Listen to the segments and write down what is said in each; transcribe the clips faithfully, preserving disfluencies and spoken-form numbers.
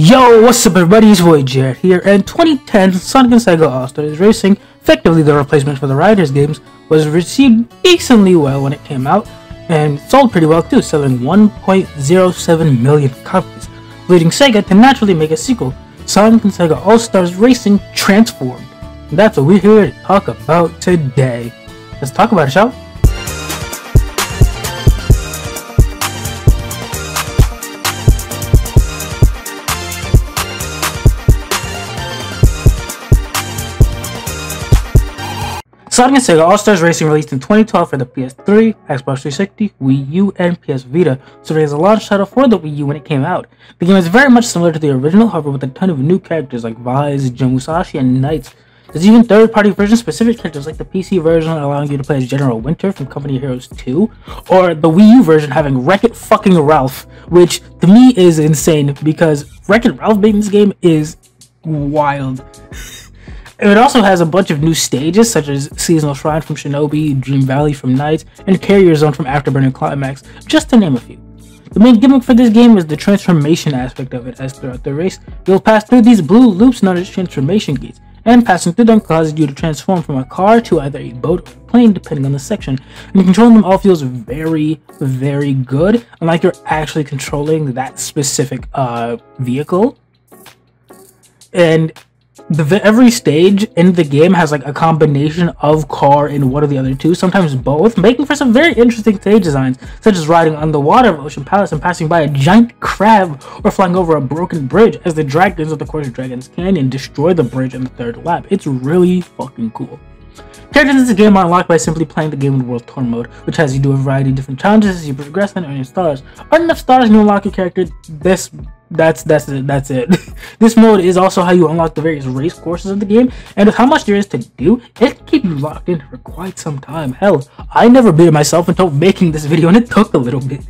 Yo, what's up everybody, it's VoidJet here, and twenty ten Sonic and Sega All-Stars Racing, effectively the replacement for the Riders games, was received decently well when it came out, and sold pretty well too, selling one point oh seven million copies, leading Sega to naturally make a sequel, Sonic and Sega All-Stars Racing Transformed. And that's what we're here to talk about today. Let's talk about it, shall we? Sonic and Sega All-Stars Racing released in twenty twelve for the P S three, Xbox three sixty, Wii U, and P S Vita, serving as a launch title for the Wii U when it came out. The game is very much similar to the original, however with a ton of new characters like Vise, Jim Musashi, and Nights. There's even third-party version-specific characters like the P C version allowing you to play as General Winter from Company of Heroes two, or the Wii U version having Wreck-It-Fucking-Ralph, which to me is insane because Wreck-It-Ralph being this game is wild. It also has a bunch of new stages, such as Seasonal Shrine from Shinobi, Dream Valley from Nights, and Carrier Zone from Afterburner Climax, just to name a few. The main gimmick for this game is the transformation aspect of it, as throughout the race, you'll pass through these blue loops known as transformation gates, and passing through them causes you to transform from a car to either a boat or plane depending on the section, and controlling them all feels very, very good, unlike you're actually controlling that specific uh, vehicle. And The, every stage in the game has like a combination of car and one of the other two, sometimes both, making for some very interesting stage designs, such as riding on the water of Ocean Palace and passing by a giant crab or flying over a broken bridge as the dragons of the course of Dragon's Canyon destroy the bridge in the third lap. It's really fucking cool. Characters in this game are unlocked by simply playing the game in World Tour mode, which has you do a variety of different challenges as you progress and earn your stars. Earn enough stars and you unlock your character. This that's that's it that's it This mode is also how you unlock the various race courses of the game, and with how much there is to do, it can keep you locked in for quite some time. Hell, I never beat it myself until making this video, and it took a little bit.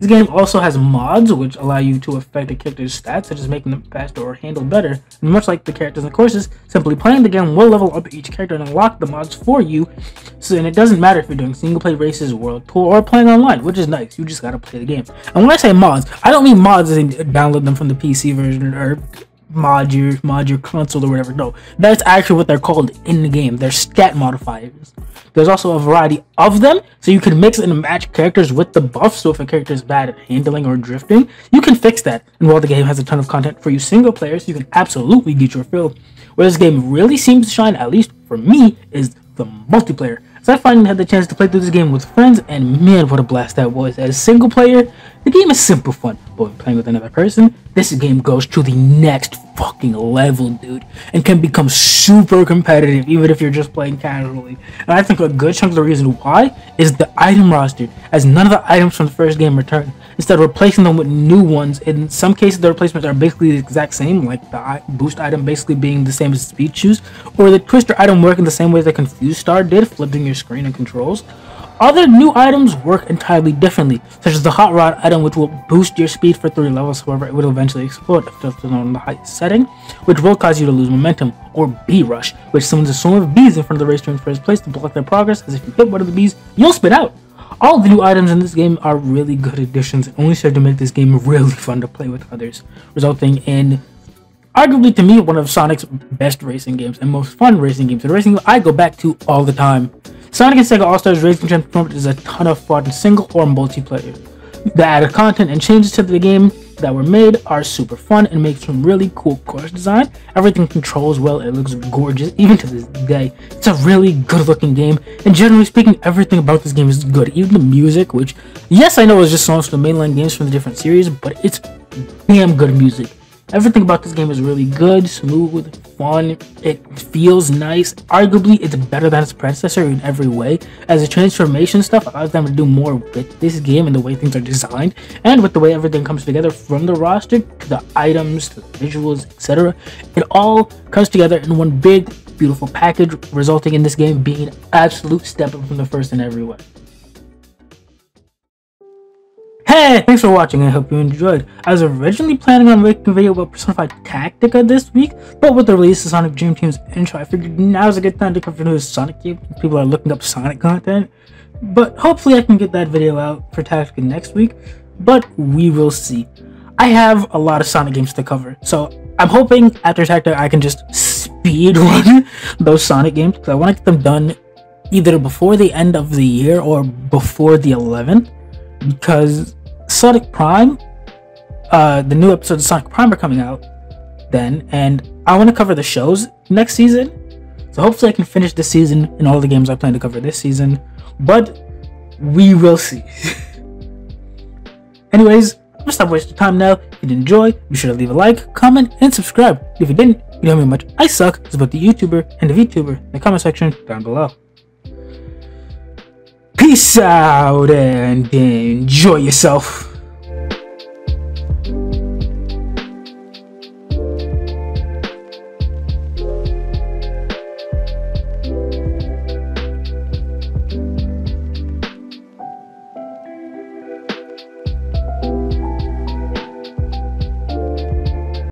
This game also has mods which allow you to affect a character's stats, such as making them faster or handle better, and much like the characters and courses, simply playing the game will level up each character and unlock the mods for you, so and it doesn't matter if you're doing single play races, world tour, or playing online, which is nice. You just gotta play the game. And when I say mods, I don't mean mods as in download them from the P C version or mod your, mod your console or whatever. No, that's actually what they're called in the game. They're stat modifiers. There's also a variety of them, so you can mix and match characters with the buff, so if a character is bad at handling or drifting, you can fix that. And while the game has a ton of content for you single players, you can absolutely get your fill. Where this game really seems to shine, at least for me, is the multiplayer. So I finally had the chance to play through this game with friends, and man, what a blast that was. As a single player, the game is simple fun, but when playing with another person, this game goes to the next fucking level, dude, and can become super competitive even if you're just playing casually. And I think a good chunk of the reason why is the item roster, as none of the items from the first game return, instead of replacing them with new ones. In some cases the replacements are basically the exact same, like the boost item basically being the same as speed shoes, or the twister item working the same way as the confused star did, flipping your screen and controls. Other new items work entirely differently, such as the hot rod item, which will boost your speed for three levels, however it will eventually explode if just on the height setting, which will cause you to lose momentum, or bee rush, which summons a swarm of bees in front of the race to in first place to block their progress, as if you hit one of the bees, you'll spit out. All the new items in this game are really good additions and only serve to make this game really fun to play with others, resulting in arguably to me one of Sonic's best racing games and most fun racing games, and racing I go back to all the time. Sonic and Sega All-Stars Racing Transformed is a ton of fun single or multiplayer. The added content and changes to the game that were made are super fun and make some really cool course design. Everything controls well and it looks gorgeous even to this day. It's a really good looking game, and generally speaking everything about this game is good, even the music, which yes I know is just songs from the mainline games from the different series, but it's damn good music. Everything about this game is really good, smooth, fun, it feels nice. Arguably, it's better than its predecessor in every way, as the transformation stuff allows them to do more with this game and the way things are designed, and with the way everything comes together from the roster, to the items, to the visuals, et cetera. It all comes together in one big, beautiful package, resulting in this game being an absolute step up from the first in every way. Hey, thanks for watching, I hope you enjoyed. I was originally planning on making a video about Persona five Tactica this week, but with the release of Sonic Dream Team's intro, I figured now's a good time to cover new Sonic game. People are looking up Sonic content, but hopefully I can get that video out for Tactica next week, but we will see. I have a lot of Sonic games to cover, so I'm hoping after Tactica I can just speed run those Sonic games, because I want to get them done either before the end of the year or before the eleventh, because Sonic Prime, uh, the new episodes of Sonic Prime are coming out then, and I want to cover the shows next season, so hopefully I can finish this season and all the games I plan to cover this season, but we will see. Anyways, I'm gonna stop wasting time now. If you did enjoy, be sure to leave a like, comment, and subscribe. If you didn't, you know how much I suck. It's about the YouTuber and the VTuber in the comment section down below. Peace out and enjoy yourself.